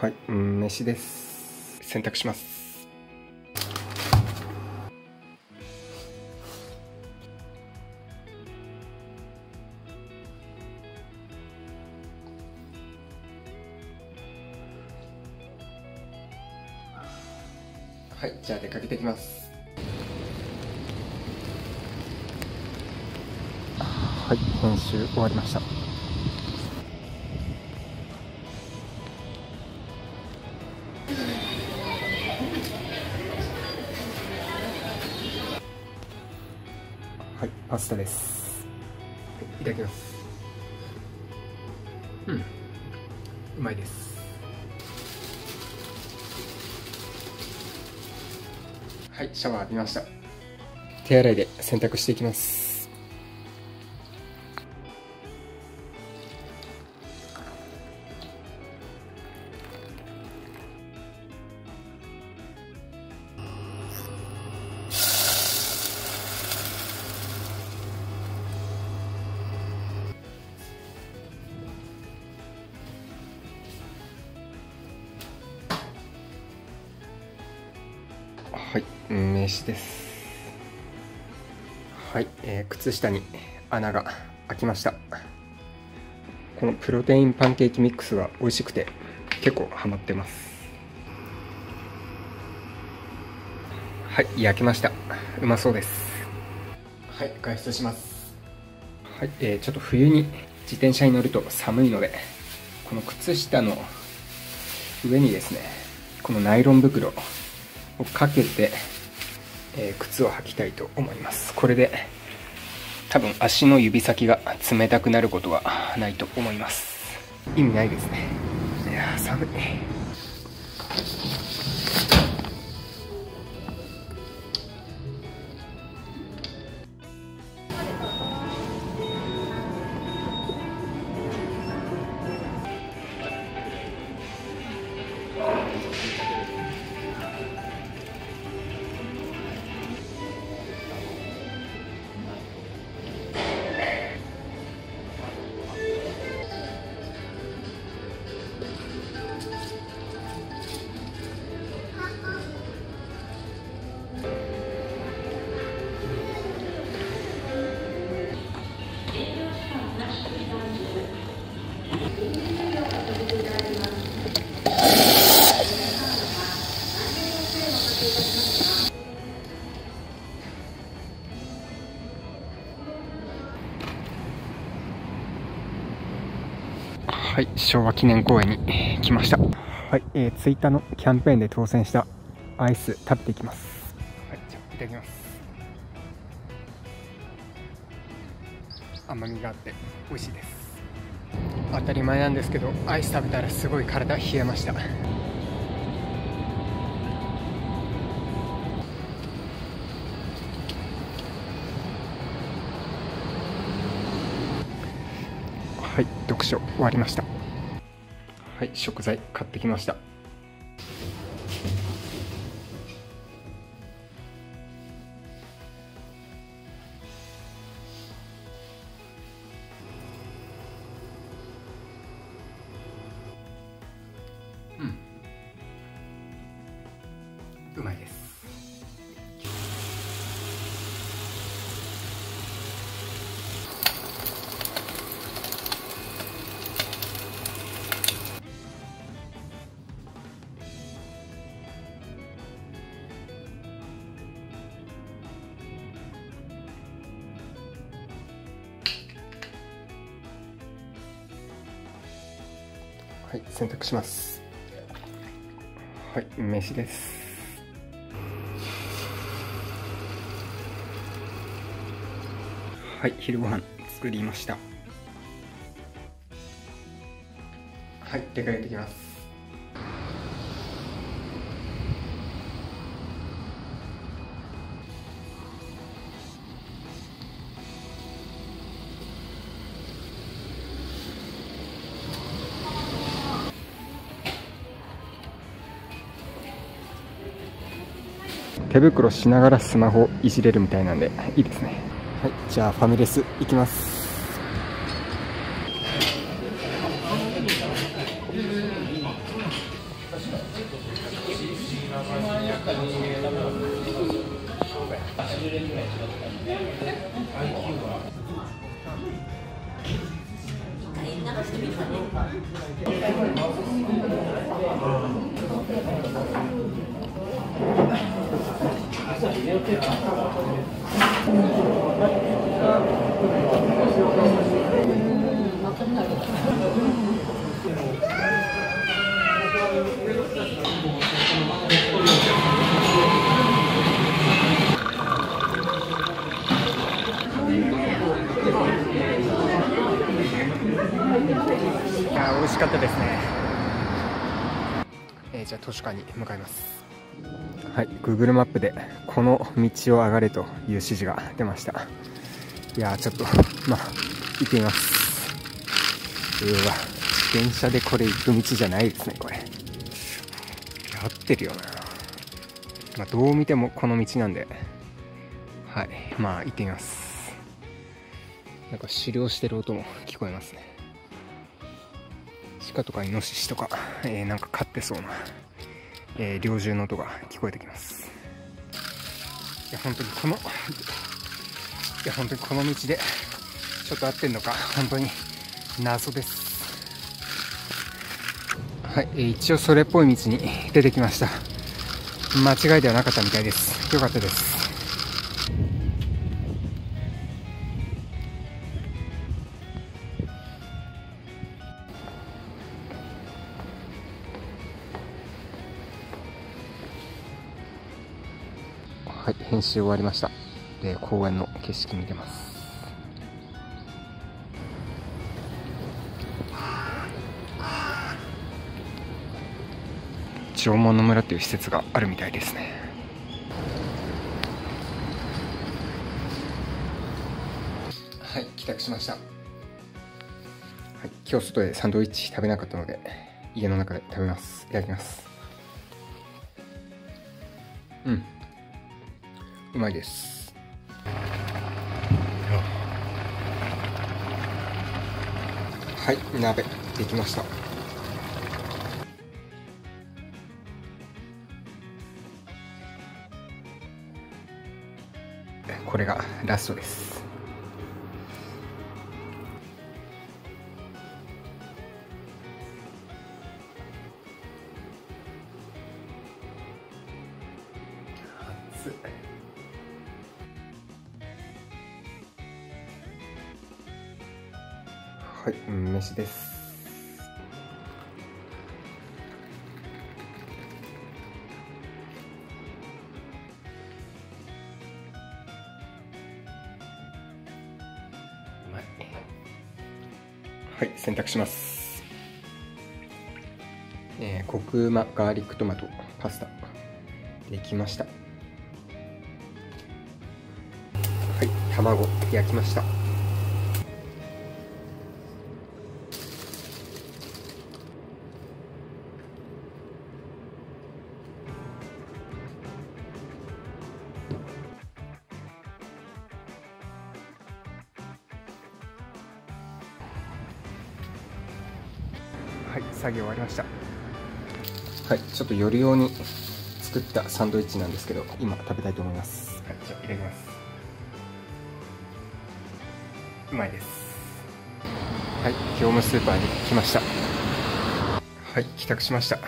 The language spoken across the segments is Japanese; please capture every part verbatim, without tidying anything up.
はい、うん、飯です。洗濯します。はい、じゃあ出かけてきます。はい、編集終わりました。はい、パスタです。いただきます。うん、うまいです。はい、シャワー浴びました。手洗いで洗濯していきます。はい、飯です。はい、えー、靴下に穴が開きました。このプロテインパンケーキミックスが美味しくて結構ハマってます。はい、焼けました。うまそうです。はい、外出します。はい、えー、ちょっと冬に自転車に乗ると寒いので、この靴下の上にですね、このナイロン袋をかけて、えー、靴を履きたいと思います。これで多分足の指先が冷たくなることはないと思います。意味ないですね。いやー寒い。はい、昭和記念公園に来ました。はい、えー、ツイッターのキャンペーンで当選したアイス食べていきます。はい、じゃあいただきます。甘みがあって美味しいです。当たり前なんですけど、アイス食べたらすごい体冷えました。はい、読書終わりました。はい、食材買ってきました。うん、うまいです。はい、洗濯します。はい、飯です。はい、昼ご飯作りました。はい、出かけてきます。手袋しながらスマホいじれるみたいなんでいいですね。はい、じゃあファミレス行きます。年ぐらい違ったので、アイキュー は。一回流してみるかね。朝入れようって美味しかったですね。えー、じゃあ図書館に向かいます。はい、 Google マップでこの道を上がれという指示が出ました。いやー、ちょっとまあ行ってみます。うわ、電車でこれ行く道じゃないですね。これ合ってるよな。まあどう見てもこの道なんで、はい、まあ行ってみます。なんか狩猟してる音も聞こえますね。鹿とかイノシシとか、えー、なんか飼ってそうな、えー、猟銃の音が聞こえてきます。いや本当にこのいや本当にこの道でちょっと合ってんのか本当に謎です。はい、えー、一応それっぽい道に出てきました。間違いではなかったみたいです。よかったです。はい、編集終わりました。で、公園の景色見てます。縄文の村という施設があるみたいですね。はい、帰宅しました。はい、今日外でサンドイッチ食べなかったので家の中で食べます。いただきます。うん、うまいです。はい、鍋できました。これがラストです。熱い。はい、飯です。うまい。はい、選択します。えー、コクうまガーリックトマトパスタできました。はい、卵焼きました。はい、作業終わりました。はい、ちょっと夜用に作ったサンドイッチなんですけど、今食べたいと思います。はい、じゃあいただきます。うまいです。はい、業務スーパーに来ました。はい、帰宅しました。は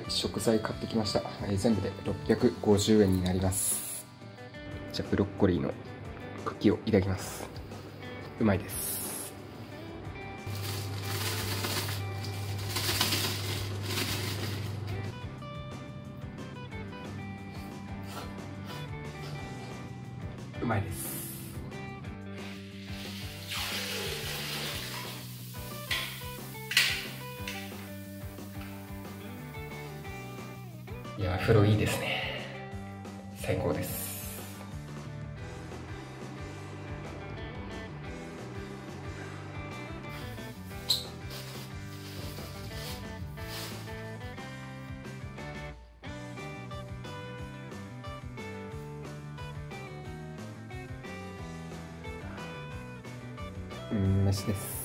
い、食材買ってきました。はい、全部でろっぴゃくごじゅうえんになります。じゃあブロッコリーの茎をいただきます。うまいです。うまいです。いや、風呂いいですね。最高です。うん、飯です。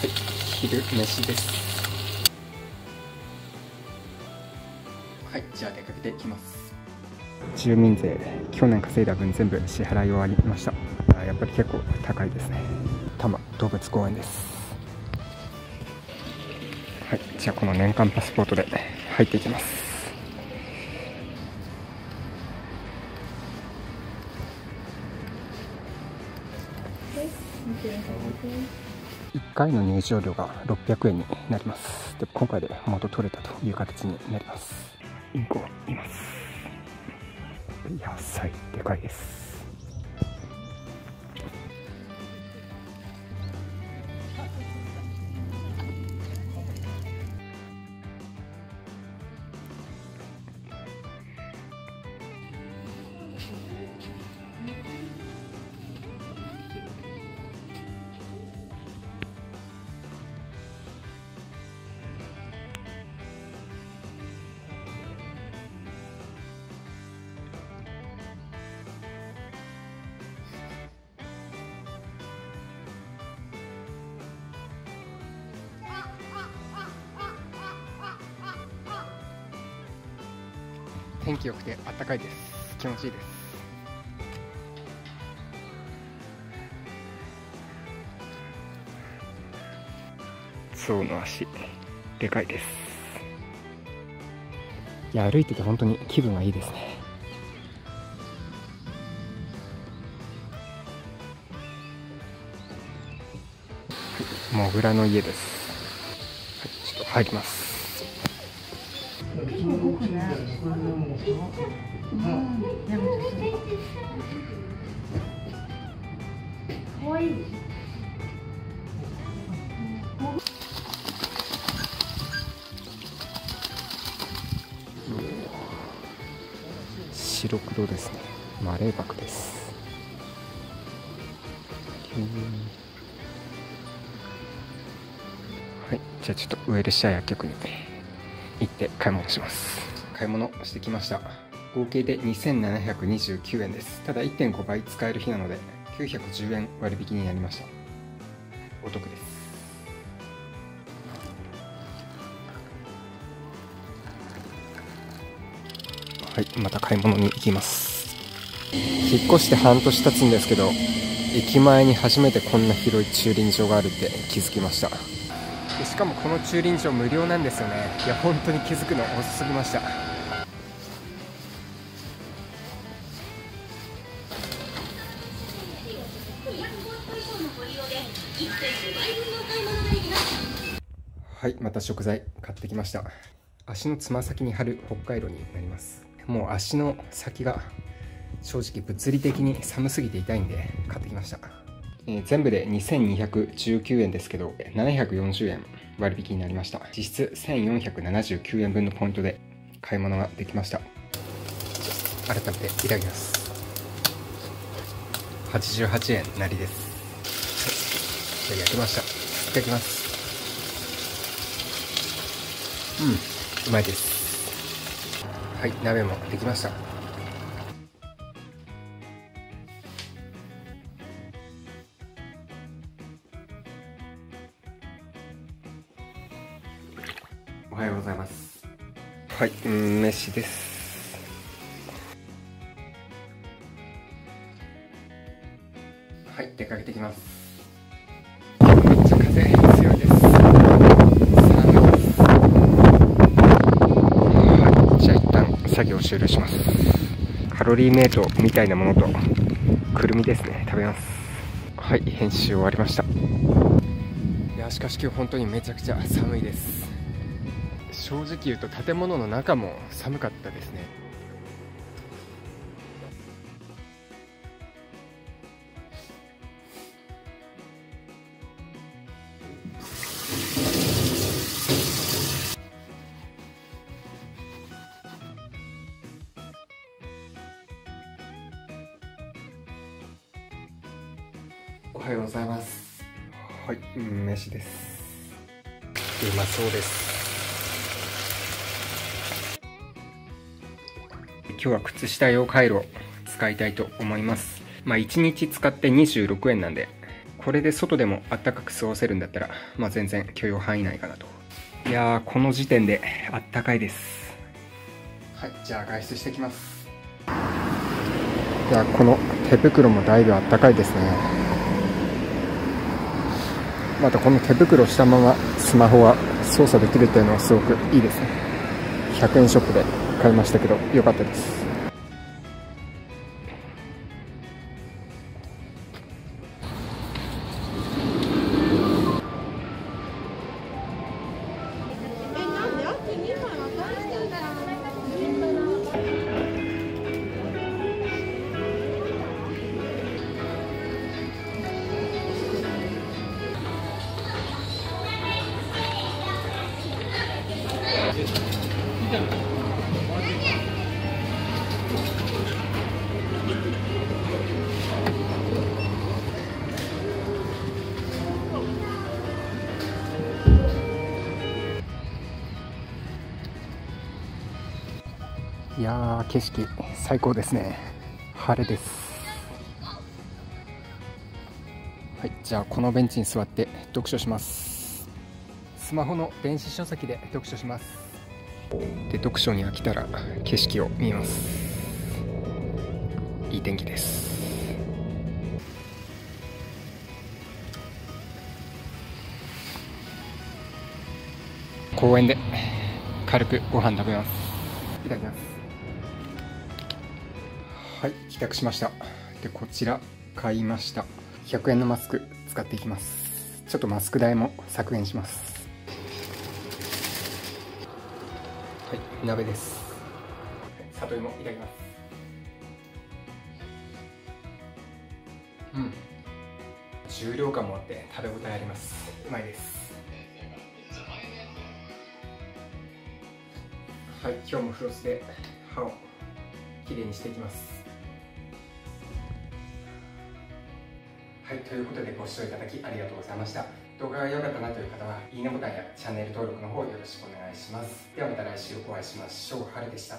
はい、昼飯です。はい、じゃあ出かけてきます。住民税、去年稼いだ分全部支払い終わりました。あ、やっぱり結構高いですね。多摩動物公園です。はい、じゃあこの年間パスポートで入っていきます。いっかいの入場料がろっぴゃくえんになります。で、今回で元取れたという形になります。インコいます。野菜でかいです。天気良くて暖かいです。気持ちいいです。象の足でかいです。いや、歩いてて本当に気分がいいですね。はい、モグラの家です。はい、ちょっと入ります。白黒ですね。マレーバクです。はい、じゃあちょっとウエルシア薬局に行って買い物します。買い物してきました。合計でにせんななひゃくにじゅうきゅうえんです。ただ いってんご 倍使える日なのできゅうひゃくじゅうえん割引になりました。お得です。はい、また買い物に行きます。引っ越して半年経つんですけど、駅前に初めてこんな広い駐輪場があるって気づきました。しかもこの駐輪場無料なんですよね。いや、本当に気づくの遅すぎました。はい、また食材買ってきました。足のつま先に貼る北海道になります。もう足の先が正直物理的に寒すぎて痛いんで買ってきました。全部でにせんにひゃくじゅうきゅうえんですけど、ななひゃくよんじゅうえん割引になりました。実質せんよんひゃくななじゅうきゅうえん分のポイントで買い物ができました。改めていただきます。はちじゅうはちえんなりです。焼きました。いただきます。うん、うまいです。はい、鍋もできました。おはようございます。はい、うん、飯です。はい、出かけてきます。めっちゃ風強いです。寒いです。はい、じゃあ一旦作業終了します。カロリーメイトみたいなものとくるみですね。食べます。はい、編集終わりました。いや、しかし今日本当にめちゃくちゃ寒いです。正直言うと建物の中も寒かったですね。おはようございます。はい、飯です。うまそうです。今日は靴下用カイロ使いたいと思います。まあいちにち使ってにじゅうろくえんなんで、これで外でもあったかく過ごせるんだったら、まあ、全然許容範囲内かなと。いやー、この時点であったかいです。はい、じゃあ外出してきます。いや、この手袋もだいぶあったかいですね。またこの手袋をしたままスマホは操作できるというのはすごくいいですね。ひゃくえんショップで買いましたけど良かったです。いやー、景色最高ですね。晴れです。はい、じゃあこのベンチに座って読書します。スマホの電子書籍で読書します。で、読書に飽きたら景色を見ます。いい天気です。公園で軽くご飯食べます。いただきます。はい、帰宅しました。で、こちら買いました。ひゃくえんのマスク使っていきます。ちょっとマスク代も削減します。はい、鍋です。里芋いただきます。うん、重量感もあって食べ応えあります。うまいです。はい、今日もフロスで歯をきれいにしていきます。はい、ということでご視聴いただきありがとうございました。動画が良かったなという方はいいねボタンやチャンネル登録の方よろしくお願いします。ではまた来週お会いしましょう。はるでした。